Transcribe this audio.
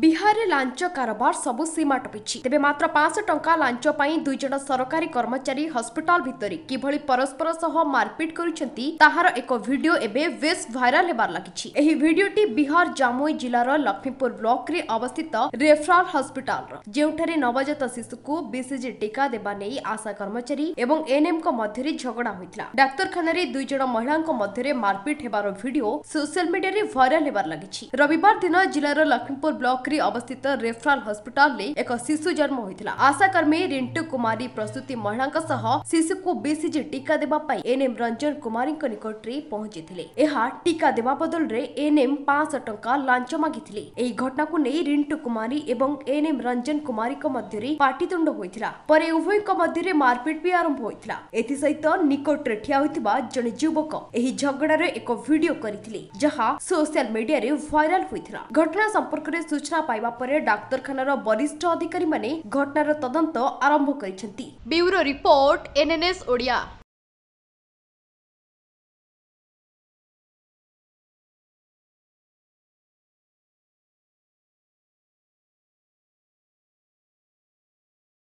बिहार में लांच कारोबार सबु सीमा टपिछि तेबे मात्र 5 टंका लांच पई दुई जण सरकारी कर्मचारी हॉस्पिटल भितरी किभली परस्पर सह मारपीट करिसेंती ताहार एक वीडियो एबे बेस वायरल हेबार लागिछि। एही वीडियोटी बिहार जामुई जिलार लक्ष्मीपुर ब्लॉक रे अवस्थित रेफरल हॉस्पिटल जेउठारे नवजात शिशु को बीसीजी टीका देबा नै आशा कर्मचारी एवं एनएम को मध्य रे झगड़ा होइतला। डाक्टरखाना रे दुई जण महिला को मध्य रे मारपीट हेबार वीडियो सोशल मीडिया रे वायरल हेबार लागिछि। रविवार दिन जिलार लक्ष्मीपुर ब्लॉक अवस्थित रेफरल हॉस्पिटल ले एक शिशु जन्म होइतला। आशा कर्मी रिंटू कुमारी प्रसूति महिला सह शिशु को बीसीजी टीका देबा पई एनएम रंजन कुमारी को निकट रे पहुंचीथिले। एहा टीका देबा बदल रे एनएम 500 टंका लांच मागिथिले। एही घटना को नै रिंटू कुमारी एवं एनएम रंजन कुमारी को मध्य रे पाटीतुंड होइतला। परे उभय को मध्य रे मारपीट भी आरंभ होइतला। एथि सहित निकट रे ठिया होइतबा जने युवक एही झगड़ा रे एक वीडियो करिथिले जहा सोशल मीडिया रे वायरल होइतला। घटना संपर्क रे सूचना पाइबा परे डाक्टरखानार वरिष्ठ अधिकारी माने घटनार तदंत आरंभ करिसेंती। Bureau report NNS Odia.